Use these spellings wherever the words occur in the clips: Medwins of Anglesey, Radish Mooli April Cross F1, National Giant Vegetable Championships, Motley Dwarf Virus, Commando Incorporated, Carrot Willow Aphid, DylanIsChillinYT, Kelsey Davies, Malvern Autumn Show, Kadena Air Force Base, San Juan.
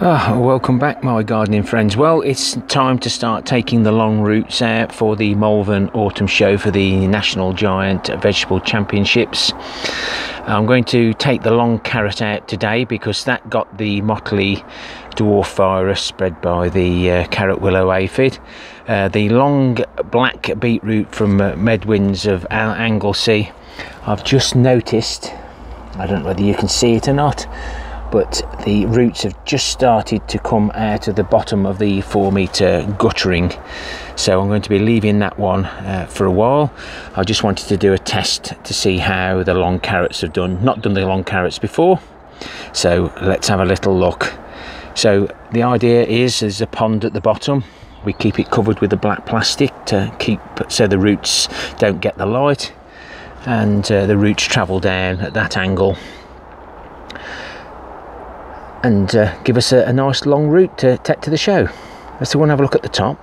Welcome back, my gardening friends. Well, it's time to start taking the long routes out for the Malvern Autumn Show for the National Giant Vegetable Championships. I'm going to take the long carrot out today because that got the Motley Dwarf Virus spread by the Carrot Willow Aphid. The long black beetroot from Medwins of Anglesey, I've just noticed, I don't know whether you can see it or not, but the roots have just started to come out of the bottom of the 4 metre guttering. So I'm going to be leaving that one for a while. I just wanted to do a test to see how the long carrots have done. Not done the long carrots before, so let's have a little look. So the idea is there's a pond at the bottom. We keep it covered with the black plastic to keep so the roots don't get the light, and the roots travel down at that angle and give us a nice long route to take to the show. Let's have a look at the top.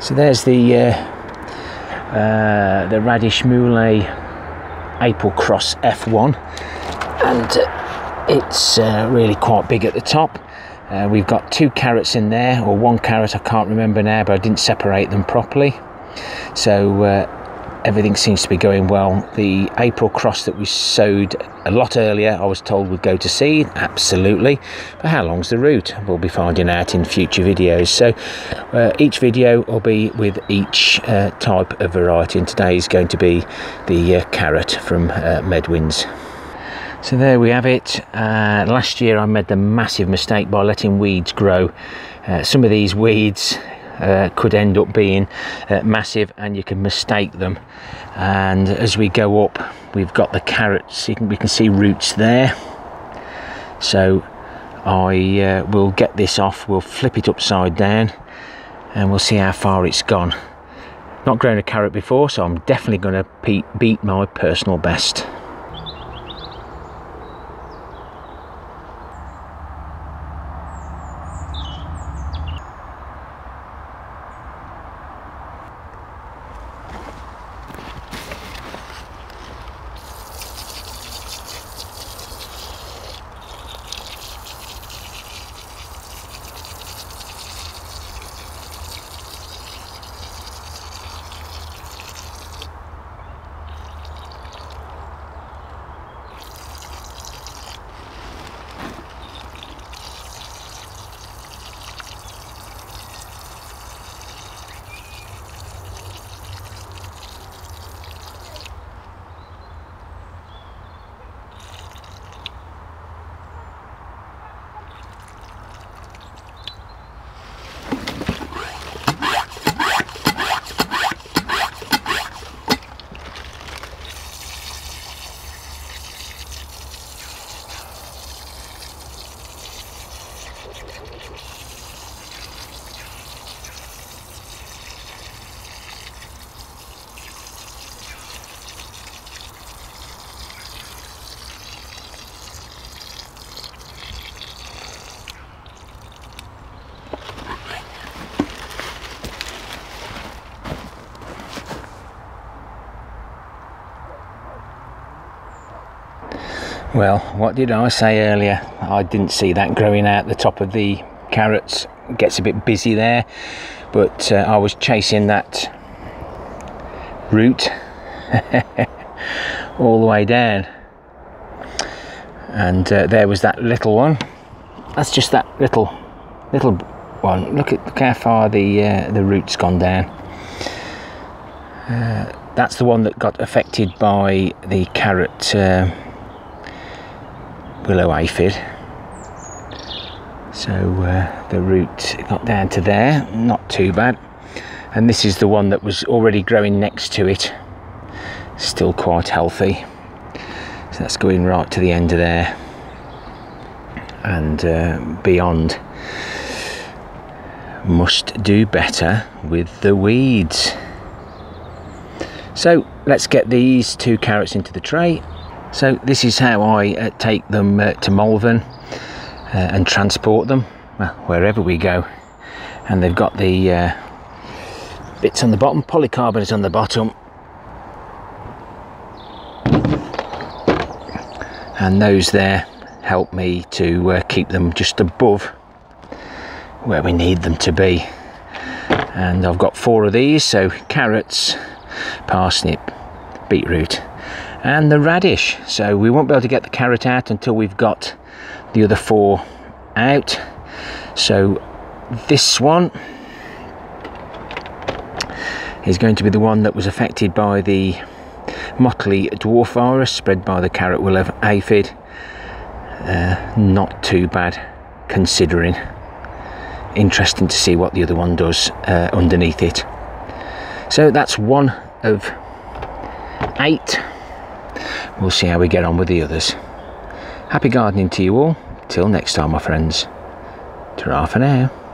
So there's the Radish Mooli April Cross F1, and it's really quite big at the top. We've got 2 carrots in there, or 1 carrot, I can't remember now, but I didn't separate them properly. So everything seems to be going well. The April Cross that we sowed a lot earlier, I was told would go to seed, absolutely. But how long's the root? We'll be finding out in future videos. So each video will be with each type of variety, and today is going to be the carrot from Medwins. So there we have it. Last year I made the massive mistake by letting weeds grow. Some of these weeds could end up being massive, and you can mistake them. And as we go up, we've got the carrots, we can see roots there. So I will get this off, we'll flip it upside down, and we'll see how far it's gone. Not grown a carrot before, so I'm definitely going to beat my personal best. Well, what did I say earlier? I didn't see that growing out the top of the carrots. It gets a bit busy there, but I was chasing that root all the way down, and there was that little one. That's just that little one. Look how far the root's gone down. That's the one that got affected by the carrot willow aphid. So the root got down to there, not too bad. And this is the one that was already growing next to it, still quite healthy. So that's going right to the end of there and beyond. Must do better with the weeds. So let's get these 2 carrots into the tray. So this is how I take them to Malvern and transport them, well, wherever we go. And they've got the bits on the bottom, polycarbonate on the bottom, and those there help me to keep them just above where we need them to be. And I've got 4 of these, so carrots, parsnip, beetroot and the radish. So we won't be able to get the carrot out until we've got the other 4 out. So this one is going to be the one that was affected by the Motley Dwarf Virus spread by the Carrot Willow Aphid. Not too bad considering. Interesting to see what the other one does underneath it. So that's one of 8. We'll see how we get on with the others. Happy gardening to you all. Till next time, my friends. Ta-ra for now.